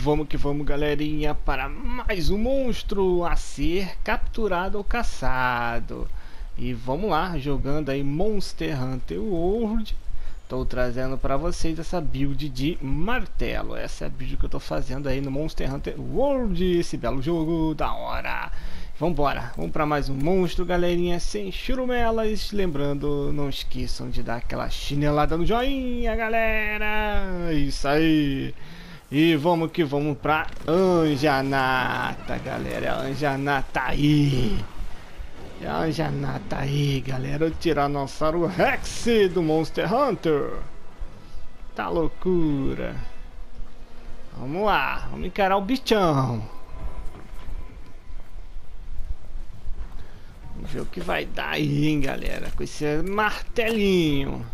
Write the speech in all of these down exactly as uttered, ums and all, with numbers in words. vamos que vamos, galerinha, para mais um monstro a ser capturado ou caçado. E vamos lá, jogando aí Monster Hunter World. Estou trazendo para vocês essa build de martelo. Essa é a build que eu estou fazendo aí no Monster Hunter World, esse belo jogo da hora. Vambora, vamos para mais um monstro, galerinha, sem churumelas. Lembrando, não esqueçam de dar aquela chinelada no joinha, galera. Isso aí. E vamos que vamos para Anjanath, galera. Anjanath aí. Anjanath aí, galera. O Tiranossauro Rex do Monster Hunter. Tá loucura. Vamos lá, vamos encarar o bichão. Vamos ver o que vai dar aí, hein, galera, com esse martelinho.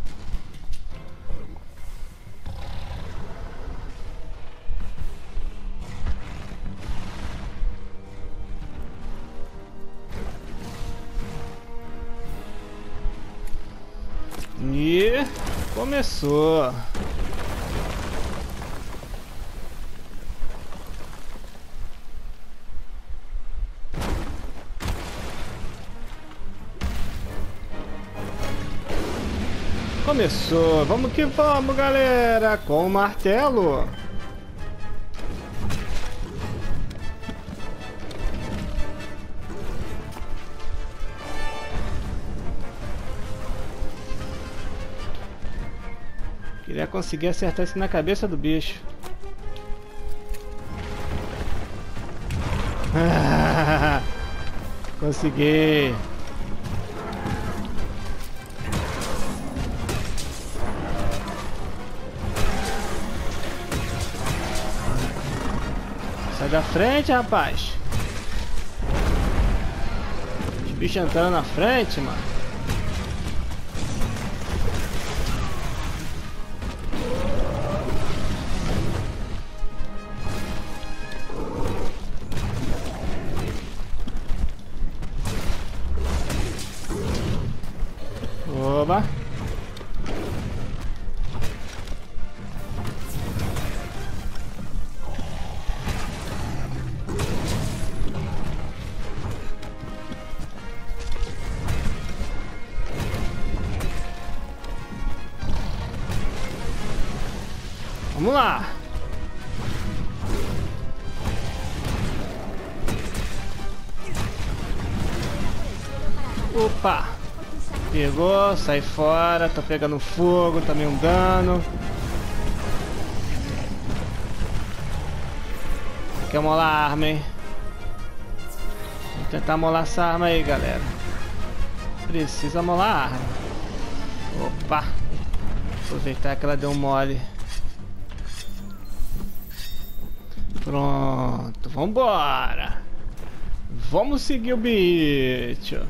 E começou. Começou, vamos que vamos, galera, com o martelo. Queria conseguir acertar isso na cabeça do bicho. Consegui. Sai da frente, rapaz. Os bichos entrando na frente, mano. Oba. Vamos lá. Opa. Pegou, sai fora. Tá pegando fogo, também um dano. Quer molar a arma, hein? Vou tentar molar essa arma aí, galera. Precisa molar a arma. Opa. Aproveitar que ela deu um mole. Pronto, vambora. Vamos seguir o bicho.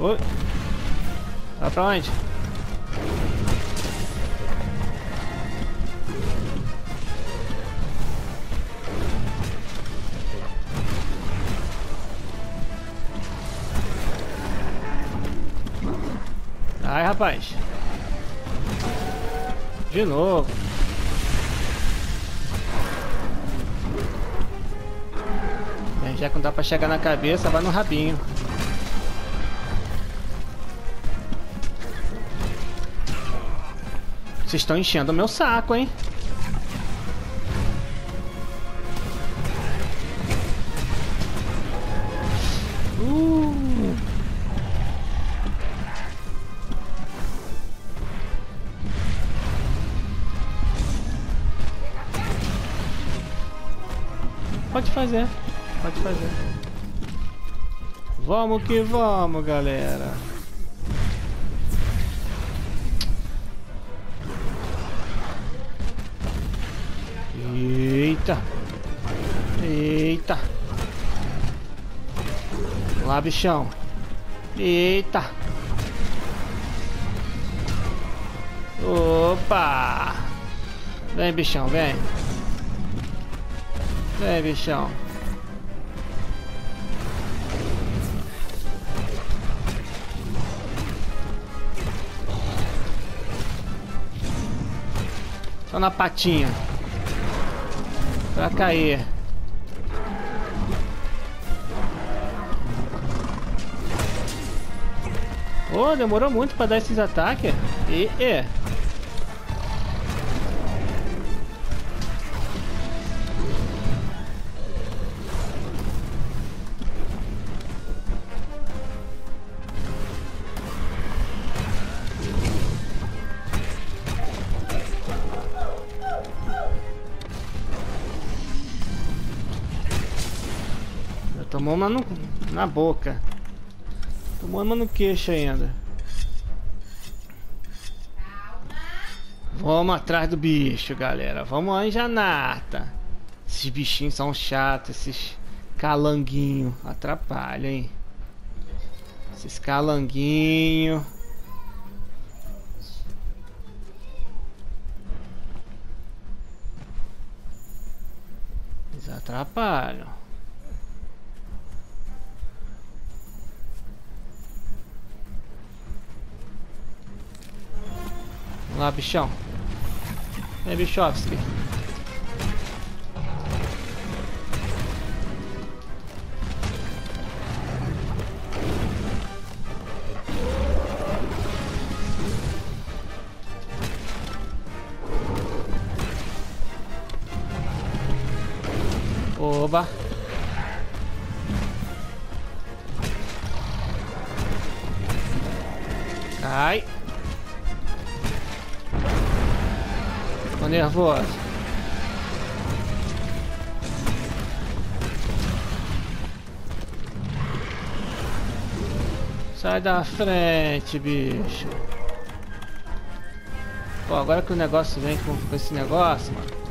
Oi. Vai pra onde? Ai, rapaz. De novo. Já que não dá pra chegar na cabeça, vai no rabinho. Vocês estão enchendo o meu saco, hein? Uh. Pode fazer, pode fazer. Vamos que vamos, galera. Eita. Eita. Lá, bichão. Eita. Opa! Vem, bichão, vem. Vem, bichão. Só na patinha. Pra cair. Oh, demorou muito pra dar esses ataques. E, e. Tomou uma no, na boca. Tomou uma no queixo ainda. Calma. Vamos atrás do bicho, galera. Vamos, Anjanata. Esses bichinhos são chatos. Esses calanguinhos atrapalham, hein? Esses calanguinhos. Eles atrapalham. Vamos lá, bichão. Vem, Bichovski. Oba. Cai. Tô nervoso. Sai da frente, bicho. Pô, agora que o negócio vem com, com esse negócio, mano.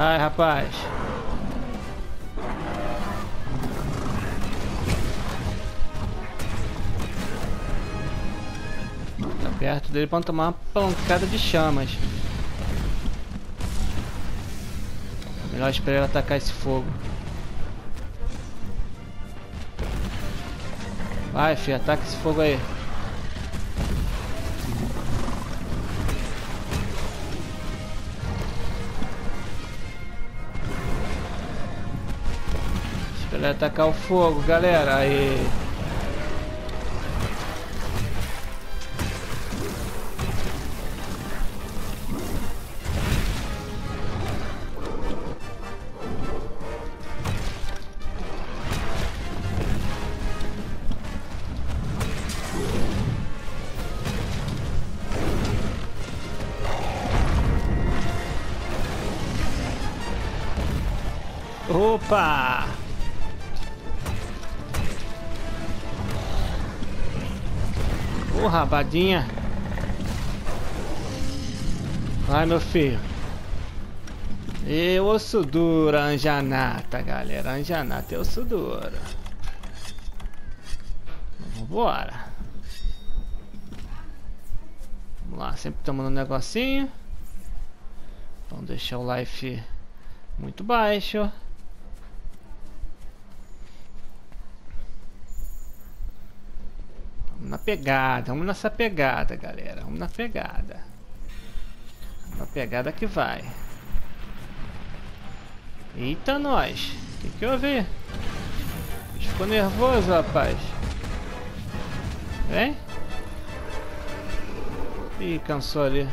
Ai, rapaz. Tá perto dele pra não tomar uma pancada de chamas. Melhor esperar ele atacar esse fogo. Vai, filho, ataca esse fogo aí. Vai atacar o fogo, galera. Aí. Opa! Ô, rabadinha. Vai, meu filho. Eu osso dura, Anjanata, galera. Anjanata é osso dura. Vambora. Vamos lá, sempre tomando um negocinho. Vamos deixar o life muito baixo. Na pegada, vamos nessa pegada, galera. Vamos na pegada. Na pegada que vai. Eita, nós. O que que houve? Ficou nervoso, rapaz. Vem. Ih, cansou ali.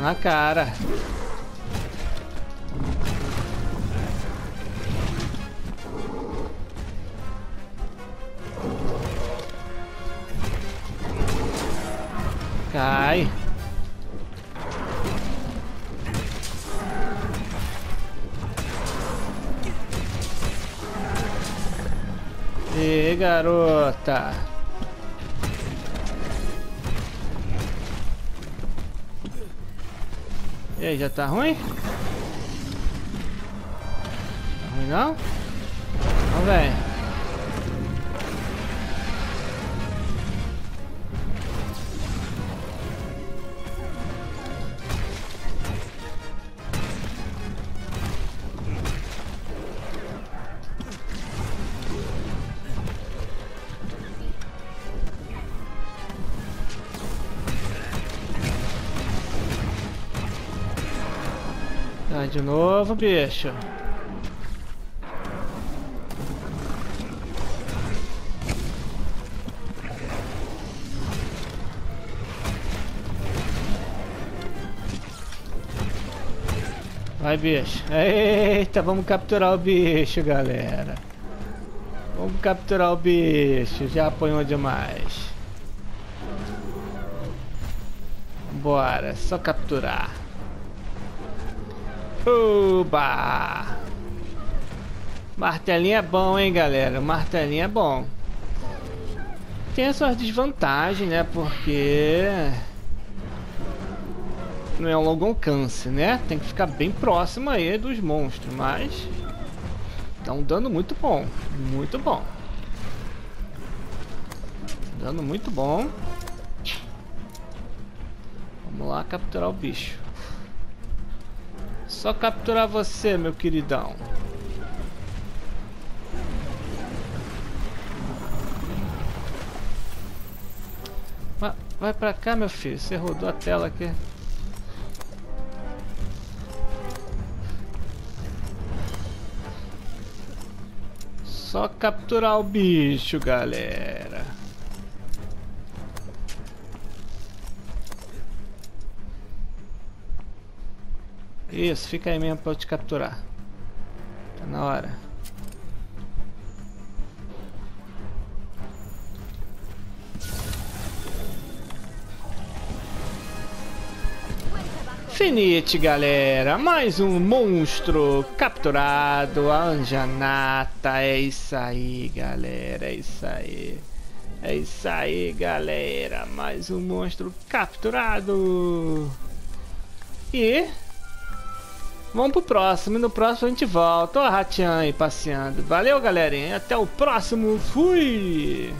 Na cara. Cai. E garota. E aí, já tá ruim? Tá ruim não? Não, velho. Tá de novo, bicho. Vai, bicho. Eita, vamos capturar o bicho, galera. Vamos capturar o bicho. Já apanhou demais. Bora, só capturar. Uba! Martelinho é bom, hein, galera? Martelinho é bom. Tem as suas desvantagens, né? Porque... não é um longo alcance, né? Tem que ficar bem próximo aí dos monstros, mas dá um dano muito bom, muito bom. Dano muito bom. Vamos lá capturar o bicho. Só capturar você, meu queridão. Vai, vai pra cá, meu filho. Você rodou a tela aqui. Só capturar o bicho, galera. Isso, fica aí mesmo pra eu te capturar. Tá na hora. Finite, galera, mais um monstro capturado, a Anjanata, é isso aí, galera, é isso aí, é isso aí, galera, mais um monstro capturado, e vamos pro próximo, e no próximo a gente volta, ó a ratinha aí passeando, valeu, galerinha, até o próximo, fui!